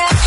But